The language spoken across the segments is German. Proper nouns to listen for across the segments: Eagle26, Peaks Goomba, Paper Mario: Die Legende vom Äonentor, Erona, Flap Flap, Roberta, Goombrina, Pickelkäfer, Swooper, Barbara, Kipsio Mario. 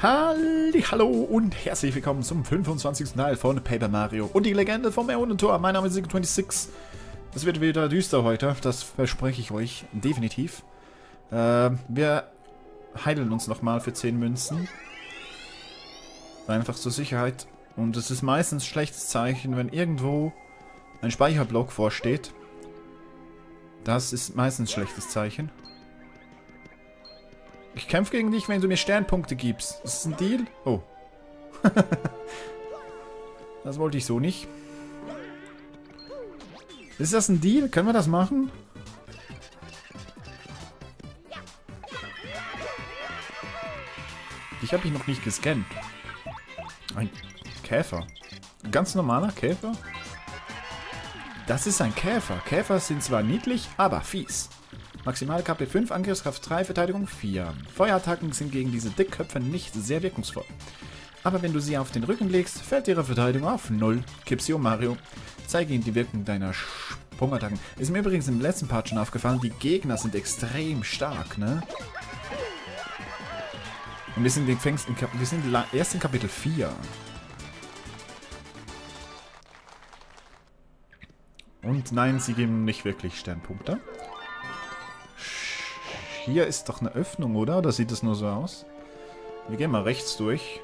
Hallo und herzlich willkommen zum 25. Teil von Paper Mario und die Legende vom Äonentor. Mein Name ist Eagle26. Es wird wieder düster heute, das verspreche ich euch definitiv. Wir heilen uns nochmal für 10 Münzen. Einfach zur Sicherheit. Und es ist meistens ein schlechtes Zeichen, wenn irgendwo ein Speicherblock vorsteht. Das ist meistens ein schlechtes Zeichen. Ich kämpfe gegen dich, wenn du mir Sternpunkte gibst. Ist das ein Deal? Oh. Das wollte ich so nicht. Ist das ein Deal? Können wir das machen? Ich habe ihn noch nicht gescannt. Ein Käfer. Ein ganz normaler Käfer? Das ist ein Käfer. Käfer sind zwar niedlich, aber fies. Maximal KP 5, Angriffskraft 3, Verteidigung 4. Feuerattacken sind gegen diese Dickköpfe nicht sehr wirkungsvoll. Aber wenn du sie auf den Rücken legst, fällt ihre Verteidigung auf 0. Kipsio Mario. Zeige ihnen die Wirkung deiner Sprungattacken. Ist mir übrigens im letzten Part schon aufgefallen, die Gegner sind extrem stark, ne? Und wir sind erst in Kapitel 4. Und nein, sie geben nicht wirklich Sternpunkte. Hier ist doch eine Öffnung, oder? Oder sieht es nur so aus? Wir gehen mal rechts durch.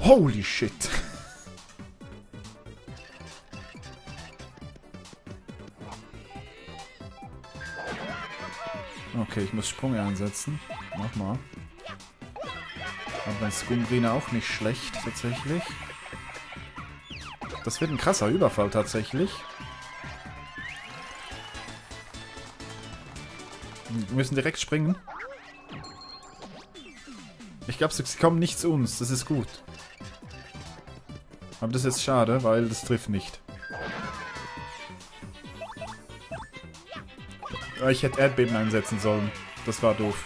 Holy shit! Okay, ich muss Sprung einsetzen. Mach mal. Aber bei Goombrina auch nicht schlecht, tatsächlich. Das wird ein krasser Überfall, tatsächlich. Wir müssen direkt springen. Ich glaube, sie kommen nicht zu uns. Das ist gut. Aber das ist schade, weil das trifft nicht. Ich hätte Erdbeben einsetzen sollen. Das war doof.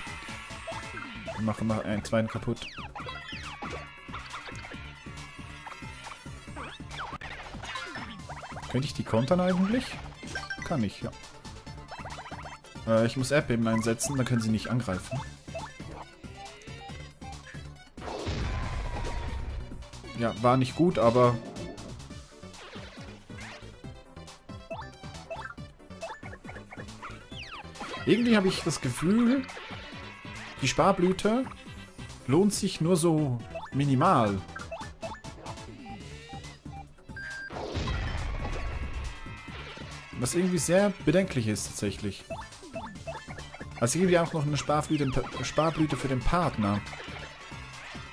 Wir machen mal einen kleinen kaputt. Könnte ich die kontern eigentlich? Kann ich, ja. Ich muss Erdbeben einsetzen, dann können sie nicht angreifen. Ja, war nicht gut, aber... Irgendwie habe ich das Gefühl, die Sparblüte lohnt sich nur so minimal. Was irgendwie sehr bedenklich ist, tatsächlich. Also hier gibt es auch noch eine Sparblüte für den Partner.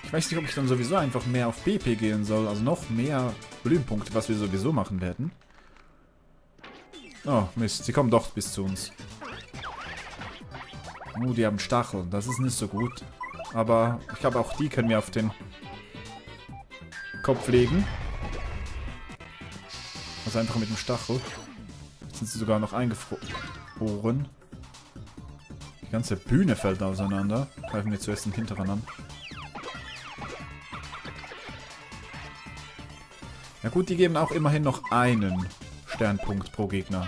Ich weiß nicht, ob ich dann sowieso einfach mehr auf BP gehen soll. Also noch mehr Blütenpunkte, was wir sowieso machen werden. Oh, Mist. Sie kommen doch bis zu uns. Oh, die haben Stacheln. Das ist nicht so gut. Aber ich glaube, auch die können wir auf den Kopf legen. Also einfach mit dem Stachel. Jetzt sind sie sogar noch eingefroren. Die ganze Bühne fällt auseinander. Greifen wir zuerst den hinteren an. Ja gut, die geben auch immerhin noch einen Sternpunkt pro Gegner.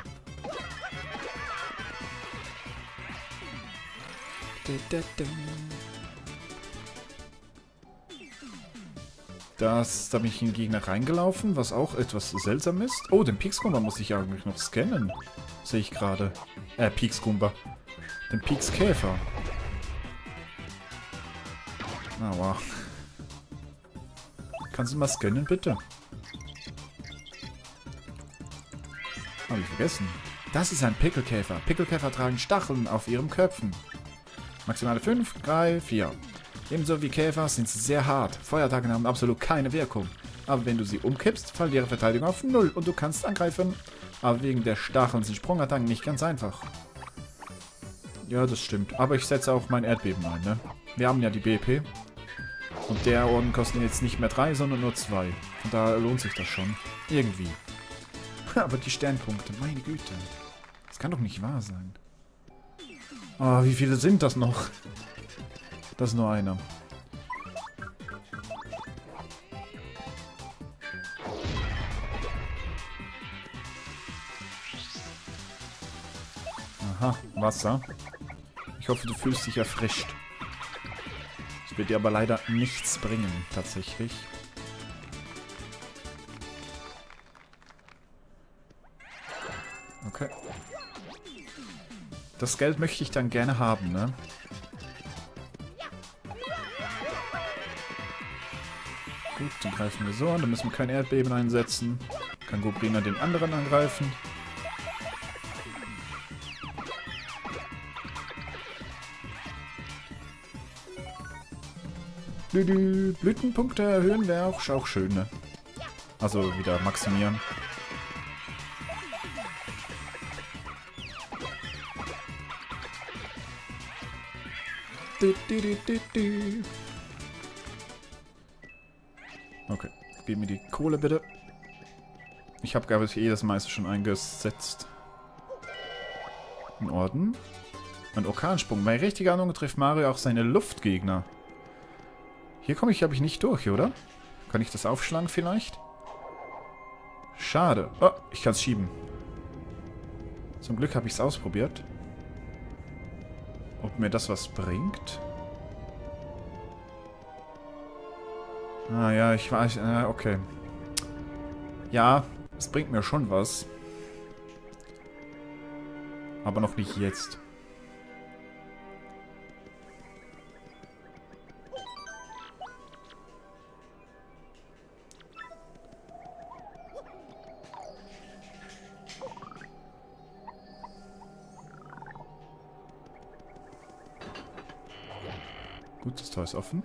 Da bin ich in den Gegner reingelaufen, was auch etwas seltsam ist. Oh, den Peaks Goomba muss ich eigentlich noch scannen. Sehe ich gerade. Peaks Goomba. Den Pixkäfer. Aua. Kannst du mal scannen, bitte? Habe ich vergessen. Das ist ein Pickelkäfer. Pickelkäfer tragen Stacheln auf ihren Köpfen. Maximale 5, 3, 4. Ebenso wie Käfer sind sie sehr hart. Feuerattacken haben absolut keine Wirkung. Aber wenn du sie umkippst, fällt ihre Verteidigung auf 0 und du kannst angreifen. Aber wegen der Stacheln sind Sprungattacken nicht ganz einfach. Ja, das stimmt. Aber ich setze auch mein Erdbeben ein, ne? Wir haben ja die BP. Und der Orden kosten jetzt nicht mehr 3, sondern nur 2. Und da lohnt sich das schon. Irgendwie. Aber die Sternpunkte, meine Güte. Das kann doch nicht wahr sein. Oh, wie viele sind das noch? Das ist nur einer. Aha, Wasser. Ich hoffe, du fühlst dich erfrischt. wird dir aber leider nichts bringen, tatsächlich. Okay. Das Geld möchte ich dann gerne haben, ne? Gut, dann greifen wir so an. Dann müssen wir kein Erdbeben einsetzen. Kann Goombrina den anderen angreifen. Blütenpunkte erhöhen wäre auch schön, ne? Also wieder maximieren. Okay, gib mir die Kohle bitte. Ich habe, glaube ich, das meiste schon eingesetzt. In Ordnung. Und Orkansprung. Bei richtiger Ahnung trifft Mario auch seine Luftgegner. Hier komme ich, glaube ich, nicht durch, oder? Kann ich das aufschlagen vielleicht? Schade. Oh, ich kann es schieben. Zum Glück habe ich es ausprobiert. Ob mir das was bringt? Ah ja, ich weiß. Okay. Ja, es bringt mir schon was. Aber noch nicht jetzt. Gut, das Tor ist offen.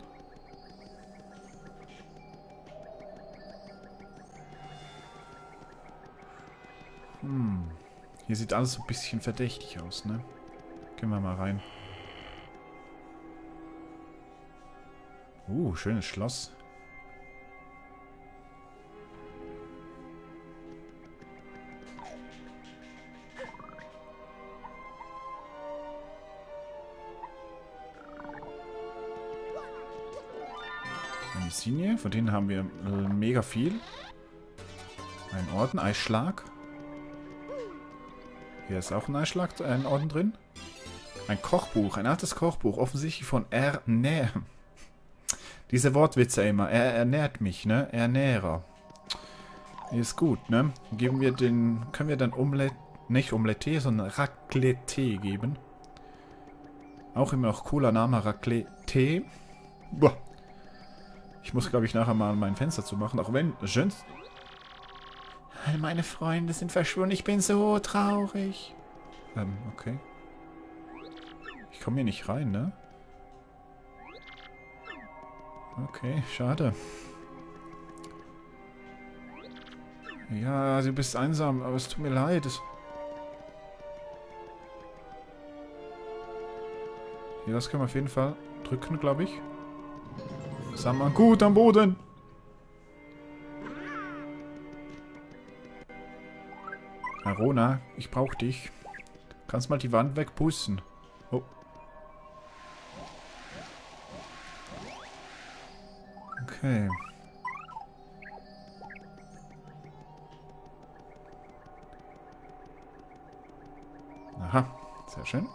Hier sieht alles so ein bisschen verdächtig aus, ne? Gehen wir mal rein. Schönes Schloss. Medizin, von denen haben wir mega viel. Ein Orden, Eisschlag. Hier ist auch ein Einschlag, ein Orden drin. Ein Kochbuch, ein altes Kochbuch, offensichtlich von Ernähren. Diese Wortwitze immer. Er ernährt mich, ne? Ernährer. Ist gut, ne? Geben wir den. Können wir dann nicht Omelette, sondern Raclette geben. Auch immer noch cooler Name, Raclette. Boah. Ich muss, glaube ich, nachher mal mein Fenster zumachen, auch wenn. Schön. All meine Freunde sind verschwunden. Ich bin so traurig. Okay. Ich komme hier nicht rein, ne? Okay, schade. Ja, du bist einsam, aber es tut mir leid. Ja, das können wir auf jeden Fall drücken, glaube ich. Das haben wir gut am Boden. Erona, ich brauche dich. Kannst mal die Wand wegpusten. Oh. Okay. Aha, sehr schön.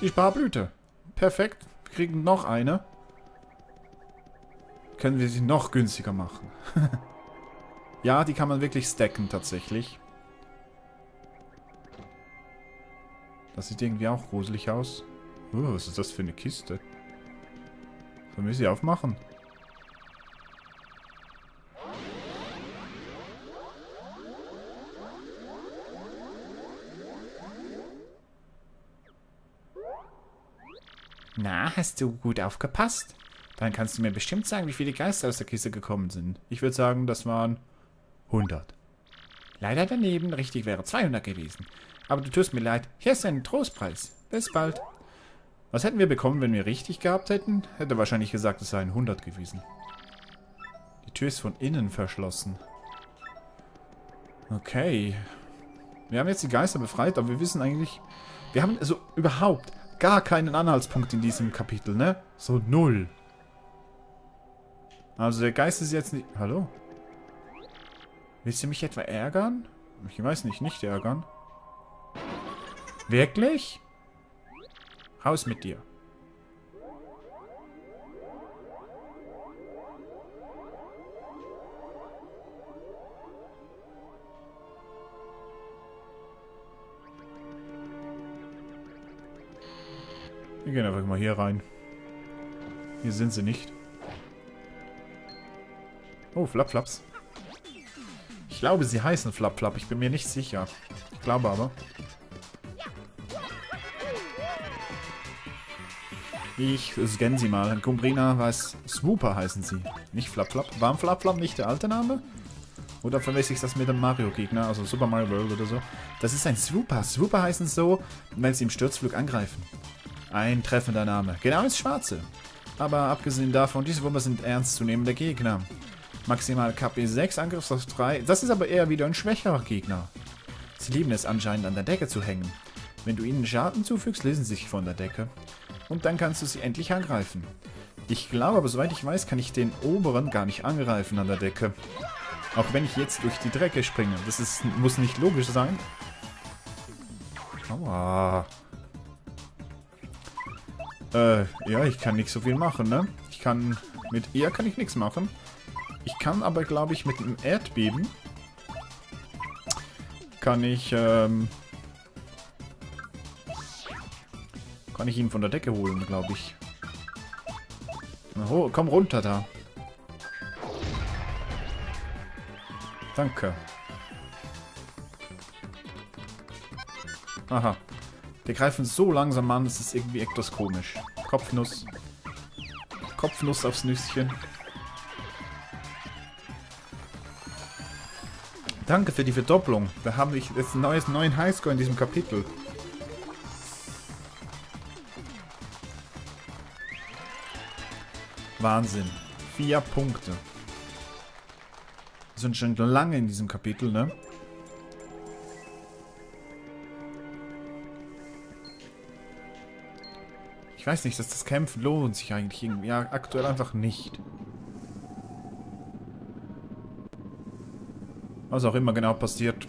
Die Sparblüte. Perfekt. Wir kriegen noch eine. Können wir sie noch günstiger machen. Ja, die kann man wirklich stacken, tatsächlich. Das sieht irgendwie auch gruselig aus. Was ist das für eine Kiste? Sollen wir sie aufmachen? Na, hast du gut aufgepasst? Dann kannst du mir bestimmt sagen, wie viele Geister aus der Kiste gekommen sind. Ich würde sagen, das waren 100. Leider daneben, richtig wäre 200 gewesen. Aber du tust mir leid, hier ist ein Trostpreis. Bis bald. Was hätten wir bekommen, wenn wir richtig gehabt hätten? Hätte wahrscheinlich gesagt, es seien 100 gewesen. Die Tür ist von innen verschlossen. Okay. Wir haben jetzt die Geister befreit, aber wir wissen eigentlich... Wir haben also überhaupt gar keinen Anhaltspunkt in diesem Kapitel, ne? So null. Also der Geist ist jetzt nicht... Hallo? Willst du mich etwa ärgern? Ich weiß nicht, nicht ärgern. Wirklich? Raus mit dir. Wir gehen einfach mal hier rein. Hier sind sie nicht. Oh, Flapflaps. Ich glaube, sie heißen Flap Flap. Ich bin mir nicht sicher. Ich glaube aber. Ich scanne sie mal. Goombrina weiß. Swooper heißen sie. Nicht Flap Flap. War Flap Flap nicht der alte Name? Oder verwechsel ich das mit dem Mario-Gegner? Also Super Mario World oder so. Das ist ein Swooper. Swooper heißen so, wenn sie im Sturzflug angreifen. Ein treffender Name. Genau ins Schwarze. Aber abgesehen davon, diese Wummer sind ernstzunehmende Gegner. Maximal KP 6, Angriffs auf 3. Das ist aber eher wieder ein schwächerer Gegner. Sie lieben es anscheinend an der Decke zu hängen. Wenn du ihnen Schaden zufügst, lösen sie sich von der Decke. Und dann kannst du sie endlich angreifen. Ich glaube, aber soweit ich weiß, kann ich den oberen gar nicht angreifen an der Decke. Auch wenn ich jetzt durch die Drecke springe. Das ist, muss nicht logisch sein. Aua. Ja, ich kann nicht so viel machen, ne? Ich kann... Mit ihr kann ich nichts machen. Ich kann aber, glaube ich, mit einem Erdbeben kann ich ihn von der Decke holen, glaube ich. Na, komm runter da. Danke. Aha. Wir greifen so langsam an, es ist irgendwie etwas komisch. Kopfnuss. Kopfnuss aufs Nüsschen. Danke für die Verdopplung. Da habe ich jetzt einen neuen Highscore in diesem Kapitel. Wahnsinn. 4 Punkte. Wir sind schon lange in diesem Kapitel, ne? Ich weiß nicht, dass das Kämpfen lohnt sich eigentlich irgendwie. Ja, aktuell einfach nicht. Was auch immer genau passiert.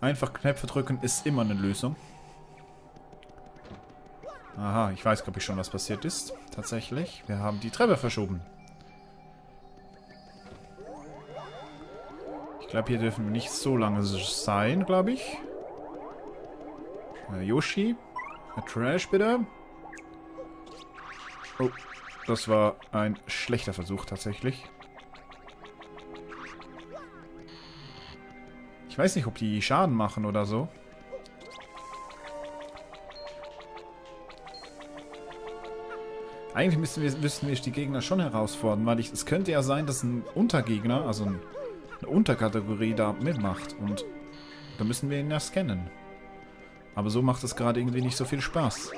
Einfach Knöpfe drücken ist immer eine Lösung. Aha, ich weiß, glaube ich, schon, was passiert ist. Tatsächlich. Wir haben die Treppe verschoben. Ich glaube, hier dürfen wir nicht so lange sein, glaube ich. Yoshi. Trash, bitte. Oh, das war ein schlechter Versuch, tatsächlich. Ich weiß nicht, ob die Schaden machen oder so. Eigentlich müssten wir die Gegner schon herausfordern, weil es könnte ja sein, dass ein Untergegner, also eine Unterkategorie da mitmacht. Und da müssen wir ihn ja scannen. Aber so macht es gerade irgendwie nicht so viel Spaß.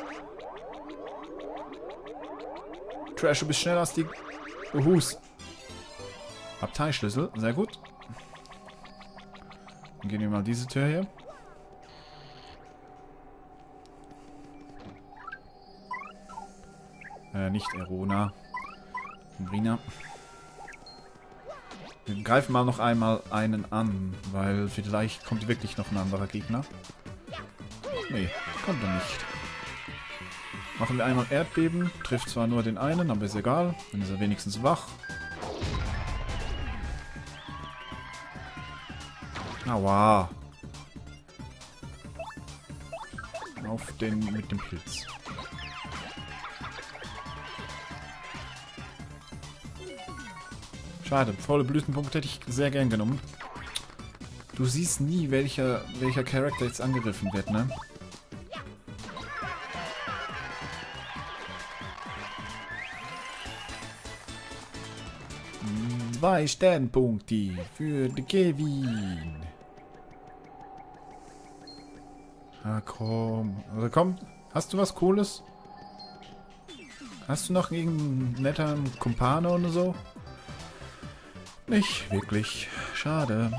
Trash, du bist schneller als die... Uhus. Abteischlüssel, sehr gut. Dann gehen wir mal diese Tür hier. Nicht Erona. Brina. Wir greifen mal noch einmal einen an, weil vielleicht kommt wirklich noch ein anderer Gegner. Nee, kommt er nicht. Machen wir einmal Erdbeben. Trifft zwar nur den einen, aber ist egal. Dann ist er wenigstens wach. Aua. Auf den mit dem Pilz. Schade, volle Blütenpunkte hätte ich sehr gern genommen. Du siehst nie, welcher Charakter jetzt angegriffen wird, ne? Zwei Sternpunkte für Kevin. Ah, komm. Also komm, hast du was Cooles? Hast du noch irgendeinen netten Kumpane oder so? Nicht wirklich. Schade.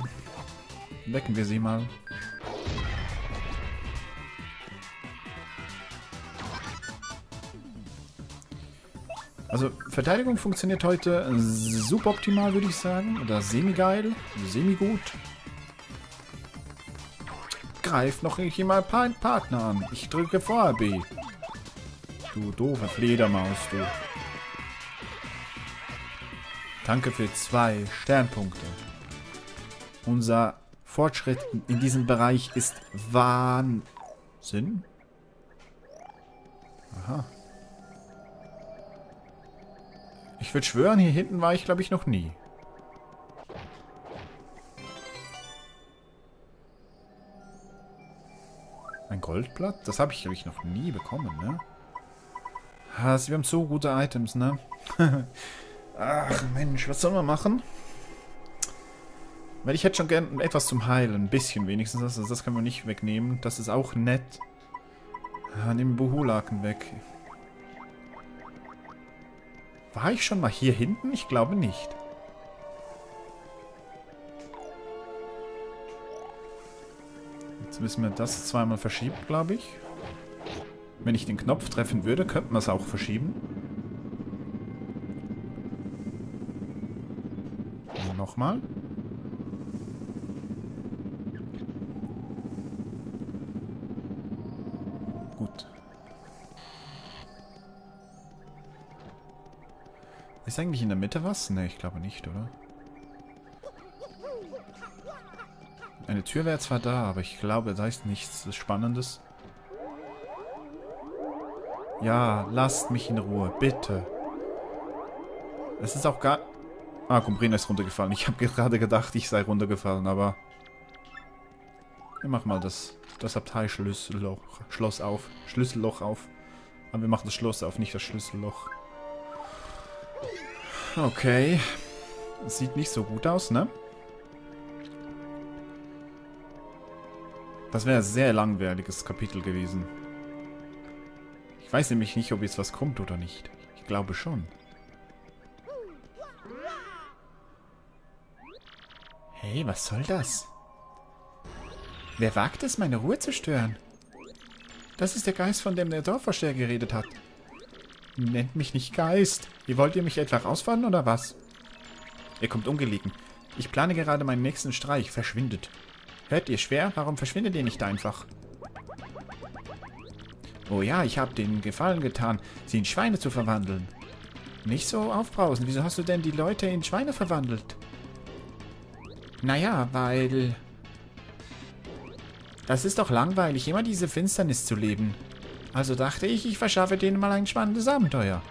Wecken wir sie mal. Also, Verteidigung funktioniert heute suboptimal, würde ich sagen. Oder semi-geil. Semi-gut. Greift noch nicht mal Partner an. Ich drücke vorher B. Du doofe Fledermaus, du. Danke für 2 Sternpunkte. Unser Fortschritt in diesem Bereich ist Wahnsinn. Aha. Ich würde schwören, hier hinten war ich, glaube ich, noch nie. Ein Goldblatt? Das habe ich, glaube ich, noch nie bekommen, ne? Also, wir haben so gute Items, ne? Ach, Mensch, was soll man machen? Weil ich hätte schon gern etwas zum Heilen. Ein bisschen wenigstens. Das können wir nicht wegnehmen. Das ist auch nett. Nehmen wir Bohulaken weg. War ich schon mal hier hinten? Ich glaube nicht. Jetzt müssen wir das zweimal verschieben, glaube ich. Wenn ich den Knopf treffen würde, könnten wir es auch verschieben. Nochmal. Gut. Ist eigentlich in der Mitte was? Ne, ich glaube nicht, oder? Eine Tür wäre zwar da, aber ich glaube, da ist nichts Spannendes. Ja, lasst mich in Ruhe, bitte. Es ist auch gar... Ah, Goombrina ist runtergefallen. Ich habe gerade gedacht, ich sei runtergefallen, aber... Wir machen mal das Abteilschlüsselloch auf. Schlüsselloch auf. Aber wir machen das Schloss auf, nicht das Schlüsselloch. Okay. Das sieht nicht so gut aus, ne? Das wäre ein sehr langweiliges Kapitel gewesen. Ich weiß nämlich nicht, ob jetzt was kommt oder nicht. Ich glaube schon. Hey, was soll das? Wer wagt es, meine Ruhe zu stören? Das ist der Geist, von dem der Dorfvorsteher geredet hat. Nennt mich nicht Geist. Wollt ihr mich etwa rausfahren oder was? Ihr kommt ungelegen. Ich plane gerade meinen nächsten Streich. Verschwindet. Hört ihr schwer? Warum verschwindet ihr nicht einfach? Oh ja, ich habe den Gefallen getan, sie in Schweine zu verwandeln. Nicht so aufbrausen. Wieso hast du denn die Leute in Schweine verwandelt? Naja, weil... Das ist doch langweilig, immer diese Finsternis zu leben. Also dachte ich, ich verschaffe denen mal ein spannendes Abenteuer.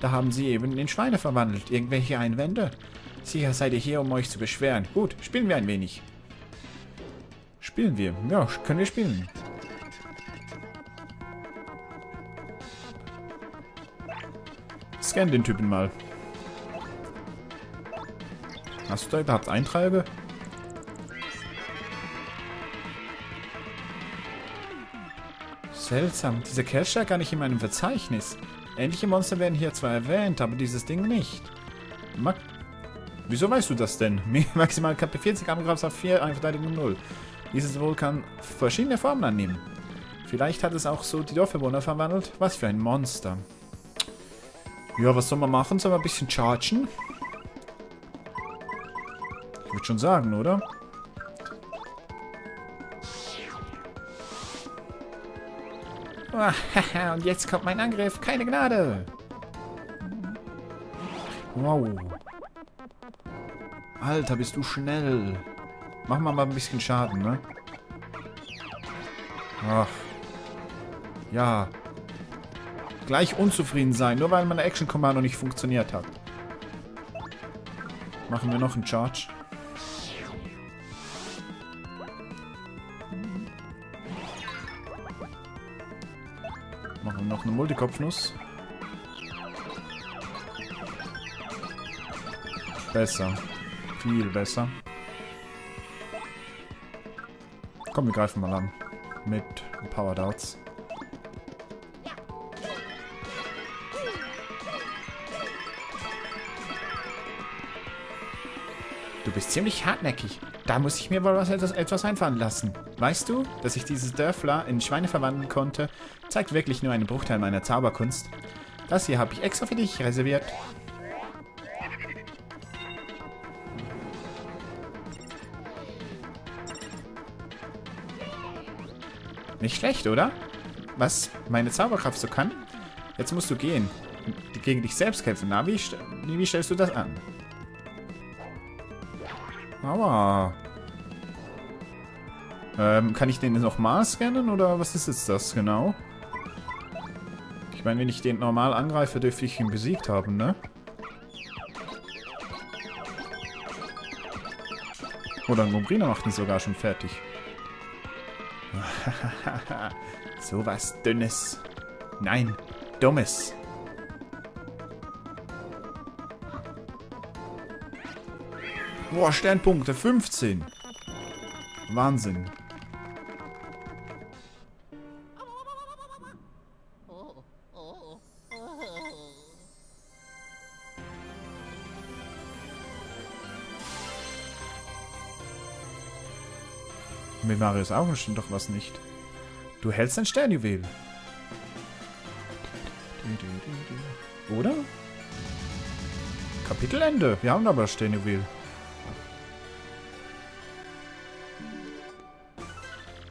Da haben sie eben in Schweine verwandelt. Irgendwelche Einwände? Sicher seid ihr hier, um euch zu beschweren. Gut, spielen wir ein wenig. Spielen wir? Ja, können wir spielen. Scan den Typen mal. Hast du da überhaupt Eintreibe? Seltsam. Dieser Cache lag gar nicht in meinem Verzeichnis. Ähnliche Monster werden hier zwar erwähnt, aber dieses Ding nicht. Wieso weißt du das denn? Maximal KP 40, Angriffs auf 4, Verteidigung 0. Dieses Wohl kann verschiedene Formen annehmen. Vielleicht hat es auch so die Dorfbewohner verwandelt. Was für ein Monster. Ja, was soll man machen? Sollen wir ein bisschen chargen? Ich würde schon sagen, oder? Oh, und jetzt kommt mein Angriff. Keine Gnade. Wow. Alter, bist du schnell. Machen wir mal ein bisschen Schaden, ne? Ach. Ja. Gleich unzufrieden sein, nur weil meine Action-Kommando nicht funktioniert hat. Machen wir noch einen Charge. Machen wir noch eine Multikopfnuss. Besser. Viel besser. Komm, wir greifen mal an. Mit Power Darts. Du bist ziemlich hartnäckig. Da muss ich mir wohl etwas einfallen lassen. Weißt du, dass ich dieses Dörfler in Schweine verwandeln konnte, zeigt wirklich nur einen Bruchteil meiner Zauberkunst. Das hier habe ich extra für dich reserviert. Nicht schlecht, oder? Was meine Zauberkraft so kann? Jetzt musst du gehen. Gegen dich selbst kämpfen. Na, wie stellst du das an? Aua. Kann ich den nochmal scannen? Oder was ist jetzt das genau? Ich meine, wenn ich den normal angreife, dürfte ich ihn besiegt haben, ne? Oder ein Goombrina macht ihn sogar schon fertig. So was Dünnes. Nein, Dummes. Boah, Sternpunkte, 15. Wahnsinn. Mit Marios Augen stimmt doch was nicht. Du hältst ein Sternjuwel. Oder? Kapitelende. Wir haben aber ein Sternjuwel.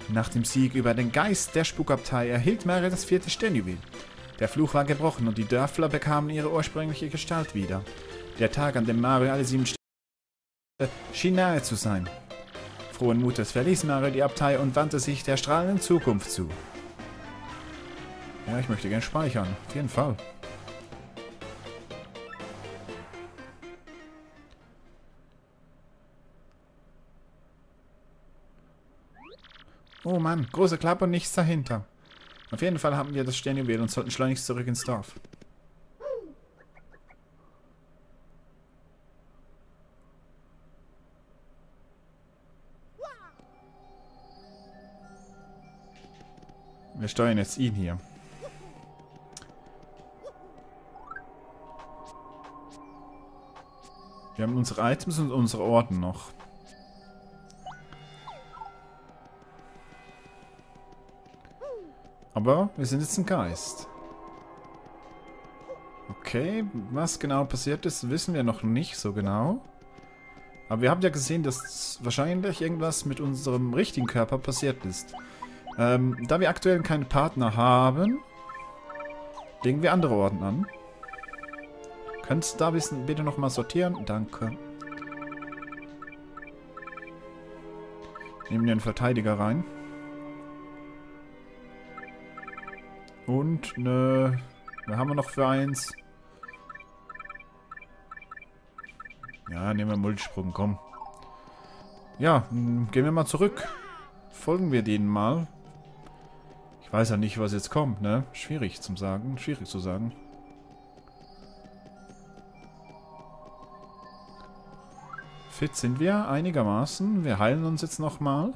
Nach dem Sieg über den Geist der Spukabtei erhielt Mario das 4. Sternjuwel. Der Fluch war gebrochen und die Dörfler bekamen ihre ursprüngliche Gestalt wieder. Der Tag, an dem Mario alle 7 Sterne schien nahe zu sein. Frohen Mutes verließ Mario die Abtei und wandte sich der strahlenden Zukunft zu. Ja, ich möchte gern speichern. Auf jeden Fall. Oh Mann, große Klappe und nichts dahinter. Auf jeden Fall haben wir das Sternjuwel und sollten schleunigst zurück ins Dorf. Wir steuern jetzt ihn hier. Wir haben unsere Items und unsere Orden noch. Aber wir sind jetzt ein Geist. Okay, was genau passiert ist, wissen wir noch nicht so genau. Aber wir haben ja gesehen, dass wahrscheinlich irgendwas mit unserem richtigen Körper passiert ist. Da wir aktuell keinen Partner haben, legen wir andere Orden an. Kannst du da bitte nochmal sortieren? Danke. Nehmen wir einen Verteidiger rein. Und ne, was haben wir noch für eins? Ja, nehmen wir Multisprung, komm. Ja, gehen wir mal zurück. Folgen wir denen mal. Ich weiß ja nicht, was jetzt kommt, ne? Schwierig zum sagen, schwierig zu sagen. Fit sind wir einigermaßen. Wir heilen uns jetzt nochmal.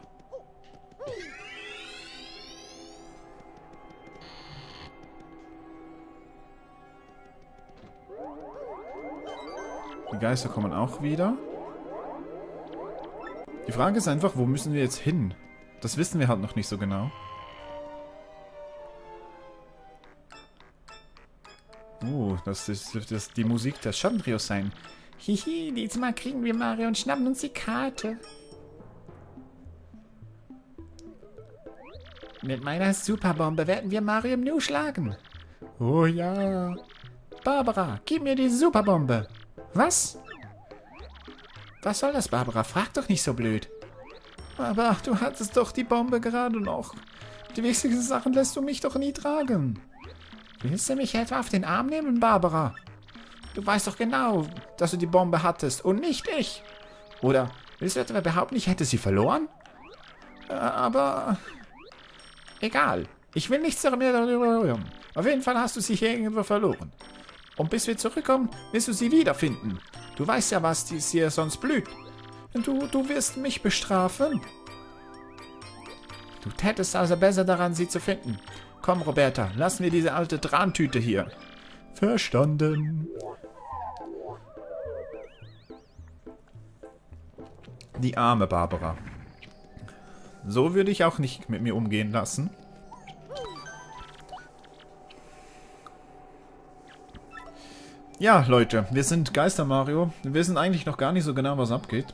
Die Geister kommen auch wieder. Die Frage ist einfach, wo müssen wir jetzt hin? Das wissen wir halt noch nicht so genau. Oh, das ist die Musik des Schandrios sein. Hihi, diesmal kriegen wir Mario und schnappen uns die Karte. Mit meiner Superbombe werden wir Mario im Nu schlagen. Oh ja. Barbara, gib mir die Superbombe. Was? Was soll das, Barbara? Frag doch nicht so blöd. Aber ach, du hattest doch die Bombe gerade noch. Die wichtigsten Sachen lässt du mich doch nie tragen. Willst du mich etwa auf den Arm nehmen, Barbara? Du weißt doch genau, dass du die Bombe hattest und nicht ich. Oder willst du etwa behaupten, ich hätte sie verloren? Aber... egal. Ich will nichts mehr darüber rühren. Auf jeden Fall hast du sie hier irgendwo verloren. Und bis wir zurückkommen, wirst du sie wiederfinden. Du weißt ja, was dies hier sonst blüht. Du wirst mich bestrafen. Du tätest also besser daran, sie zu finden. Komm, Roberta, lassen wir diese alte Drahntüte hier. Verstanden. Die arme Barbara. So würde ich auch nicht mit mir umgehen lassen. Ja, Leute, wir sind Geister Mario. Wir wissen eigentlich noch gar nicht so genau, was abgeht.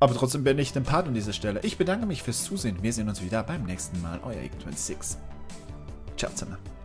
Aber trotzdem bin ich den Part an dieser Stelle. Ich bedanke mich fürs Zusehen. Wir sehen uns wieder beim nächsten Mal. Euer Eagle26. Ciao zusammen.